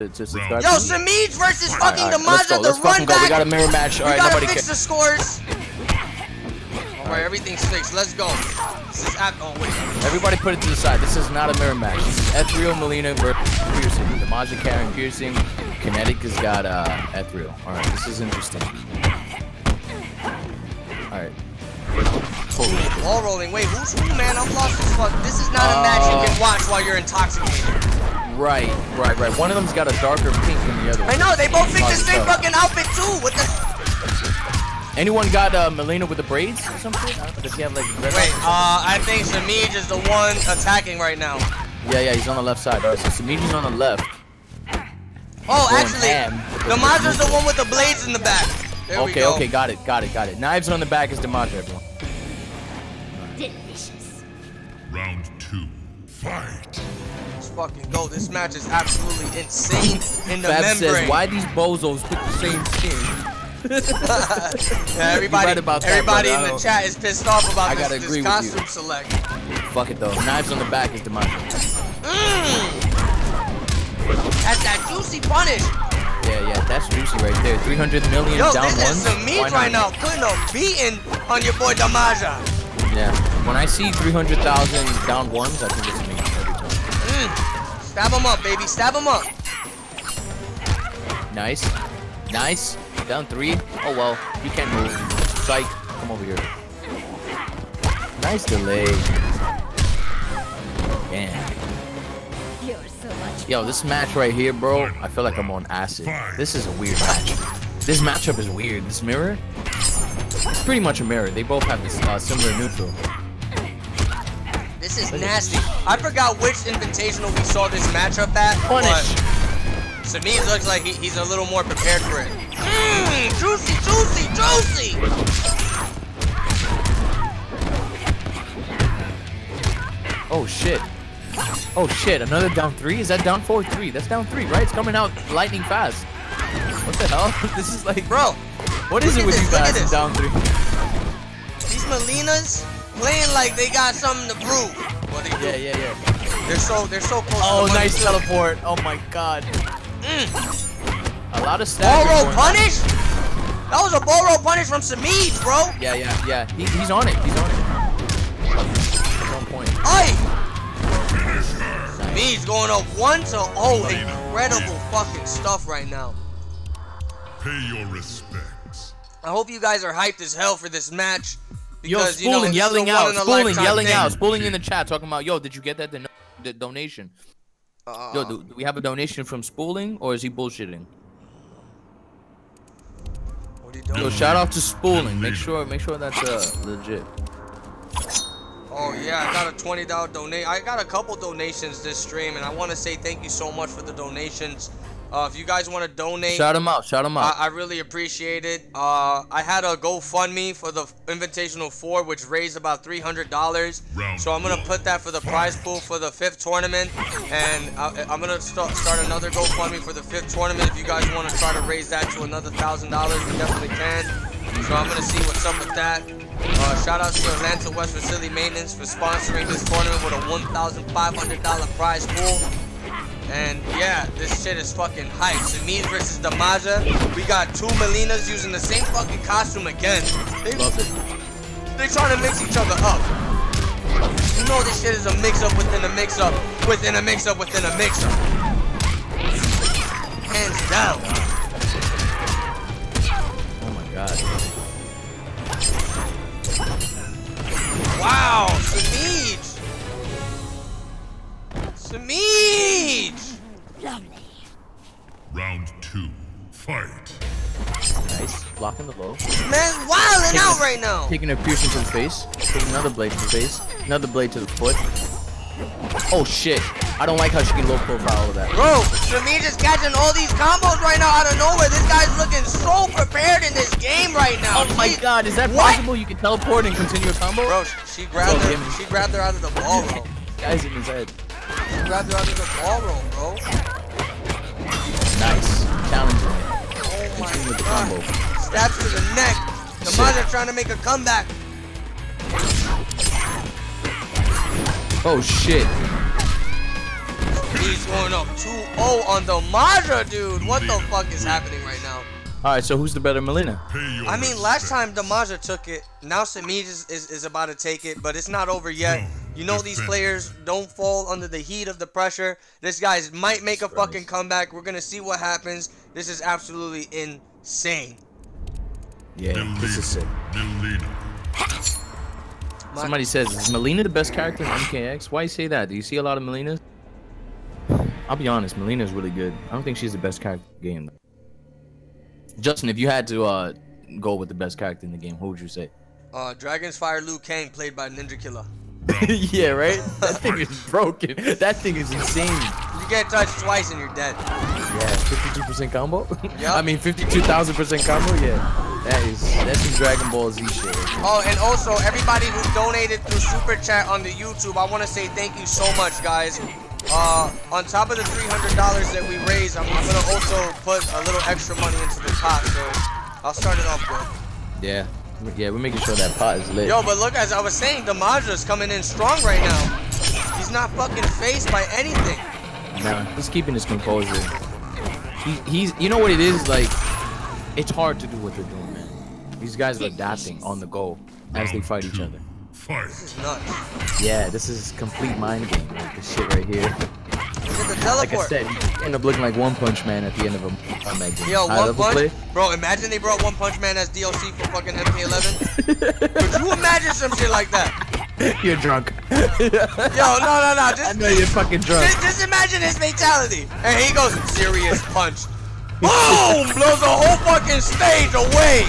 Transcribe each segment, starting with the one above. to subscribe. Yo, Semiij versus fucking Damaja, the run back. We got a mirror match. All right, nobody cares. The scores. All right, everything's fixed. Let's go. This is wait. Everybody put it to the side. This is not a mirror match. This is Ethereal, Mileena versus Piercing. Damaja carrying Piercing. Kinetic has got Ethereal. All right, this is interesting. All right. Ball rolling. Wait, who's who, man? I'm lost as fuck. This is not a match you can watch while you're intoxicated. Right, right, right. One of them's got a darker pink than the other. I know. They both picked the same fucking outfit too. What the? Anyone got Mileena with the braids or something? Does he have like? Wait, I think Semiij is the one attacking right now. Yeah, yeah, he's on the left side. Right, so Semiij is on the left. Oh, actually, Damaja's the one with the blades in the back. There we go. Okay, got it, got it, got it. Knives on the back is Damaja, everyone. Delicious. Round 2. Fight. Let's fucking go. This match is absolutely insane in the membrane. Says, why these bozos pick the same skin? Yeah, everybody in the chat is pissed off about this costume select. Fuck it though. Knives on the back is Damaja. That's that juicy punish. Yeah, yeah, that's juicy right there. 300 million down one. Yo, this is Semiij right now putting a beating on your boy Damaja. Yeah, when I see 300,000 down ones, I think it's Semiij every time. Stab him up, baby, stab him up. Nice, nice. Down 3. Oh well, he can't move. Psych, come over here. Nice delay. Damn. Yo, this match right here, bro, I feel like I'm on acid. This is a weird match. This matchup is weird. This mirror, it's pretty much a mirror. They both have this similar neutral. This is nasty. I forgot which Invitational we saw this matchup at, but Semiij looks like he's a little more prepared for it. Juicy, juicy, juicy! Oh, shit. Oh shit, another down 3? Is that down 4? 3? That's down 3, right? It's coming out lightning fast. What the hell? This is like, bro, what is it with you guys in down 3? These Mileenas playing like they got something to prove. Well, yeah, yeah, yeah. They're so close. Oh, nice teleport. Oh my god. A lot of stats. Ball roll punish? That was a ball roll punish from Semiij, bro. Yeah, yeah, yeah. He's on it. He's on it. He's on point. Aye! He's going up 1-0. Oh, incredible fucking stuff right now. Pay your respects. I hope you guys are hyped as hell for this match. Because, yo, spooling, yelling out, spooling, yelling out, spooling in the chat, talking about, yo, did you get that the donation? Yo, do we have a donation from Spooling, or is he bullshitting? What are you doing? Yo, shout out to Spooling. Make sure that's legit. Oh yeah, I got a $20 donate. I got a couple donations this stream, and I want to say thank you so much for the donations. If you guys want to donate, shout them out. Shout them out. I really appreciate it. I had a GoFundMe for the Invitational 4, which raised about $300. So I'm gonna put that for the prize pool for the 5th tournament, and I'm gonna start another GoFundMe for the 5th tournament. If you guys want to try to raise that to another $1,000, we definitely can. So I'm gonna see what's up with that. Shout out to Atlanta West Facility Maintenance for sponsoring this tournament with a $1,500 prize pool. And yeah, this shit is fucking hype. Semiij versus Damaja. We got 2 Mileenas using the same fucking costume again. They're trying to mix each other up. You know this shit is a mix-up within a mix-up, within a mix-up, within a mix-up. Hands down. Oh my god. Wow, Semiij! Semiij! Lovely. Round 2, fight. Nice, blocking the low. Man, wilding out right now! Taking a piercing to the face, taking another blade to the face, another blade to the foot. Oh shit, I don't like how she can low profile with that. Bro, Semiij is catching all these combos right now out of nowhere. This guy's looking so prepared in this game right now. Oh my god, is that possible? You can teleport and continue a combo? Bro, she grabbed her out of the ball roll. Guy's in his head. She grabbed her out of the ball roll, bro. Nice. Challenging. Oh my god. Combo. Stabs to the neck. Damaja trying to make a comeback. Oh shit. He he's going up 2-0 on Damaja, dude. What the fuck is happening right now? Alright, so who's the better Mileena? I mean, last time Damaja took it. Now Semiij is about to take it, but it's not over yet. You know these players don't fall under the heat of the pressure. This guy might make a fucking comeback. We're going to see what happens. This is absolutely insane. Yeah, this is sick. Somebody says, is Mileena the best character in MKX? Why you say that? Do you see a lot of Mileenas? I'll be honest, Mileena's really good. I don't think she's the best character in the game. Justin, if you had to go with the best character in the game, who would you say? Dragon's Fire Liu Kang, played by Ninja Killer. Yeah, right? That thing is broken. That thing is insane. You get touched twice and you're dead. Yeah, 52% combo? Yep. I mean, 52,000% combo? Yeah. That's some Dragon Ball Z shit. Oh, and also, everybody who donated through Super Chat on the YouTube, I want to say thank you so much, guys. On top of the $300 that we raised, I'm gonna also put a little extra money into the pot, so I'll start it off with. Yeah, we're making sure that pot is lit. Yo, but look, as I was saying, Damaja's coming in strong right now. He's not fucking faced by anything. Nah, he's keeping his composure. He's, you know what it is, like, it's hard to do what they're doing, man. These guys are adapting on the go as they fight each other. This is nuts. Yeah, this is complete mind game, like this shit right here. Like I said, you end up looking like One Punch Man at the end of a mag game. Yo, One Punch? Play? Bro, imagine they brought One Punch Man as DLC for fucking MK11. Could you imagine some shit like that? You're drunk. Yo, no. Just, I know you're fucking drunk. Just imagine his fatality. And he goes, serious punch. Boom! Blows the whole fucking stage away.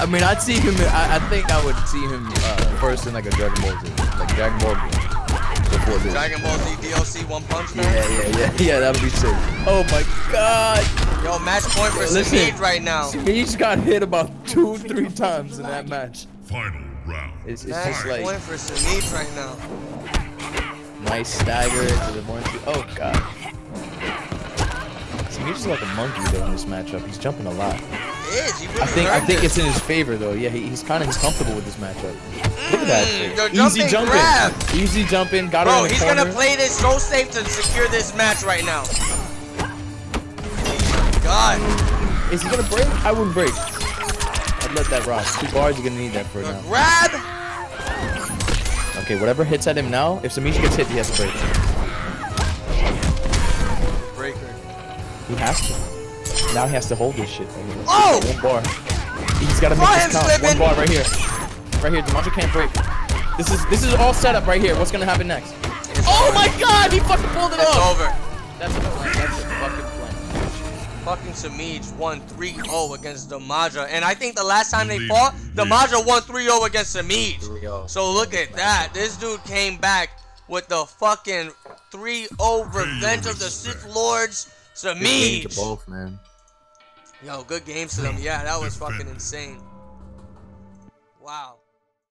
I mean, I'd see him. I think I would see him first in like a Dragon Ball Z, like Dragon Ball Z before this. Dragon Ball Z DLC One Punch Man. Yeah, that would be sick. Oh my God! Yo, match point for Semiij right now. Semiij got hit about 2-3 times in that match. Final round. It's match just like point for Semiij right now. Nice stagger into the one two. Oh God! Semiij is like a monkey though in this matchup. He's jumping a lot. I think it's in his favor though. Yeah, he's kind of comfortable with this matchup. Look at that shit. Easy jumping. Got it. Bro, he's gonna play this so safe to secure this match right now. God, is he gonna break? I wouldn't break. I'd let that rock. 2 bars. You're gonna need that for now. Grab. Okay, whatever hits at him now. If Semiij gets hit, he has to break. Breaker. He has to. Now he has to hold this shit. Oh! 1 bar. He's gotta make this count. 1 bar right here. Right here, Damaja can't break. This is all set up right here. What's gonna happen next? Oh my God! He fucking pulled it off! It's over. That's a fucking plan. Fucking Semiij won 3-0 against Damaja. And I think the last time they fought, Damaja won 3-0 against Semiij. So look at that. This dude came back with the fucking 3-0 Revenge of the Sith Lords. Semiij! Both, man. Yo, good games to them. Yeah, that was fucking insane. Wow.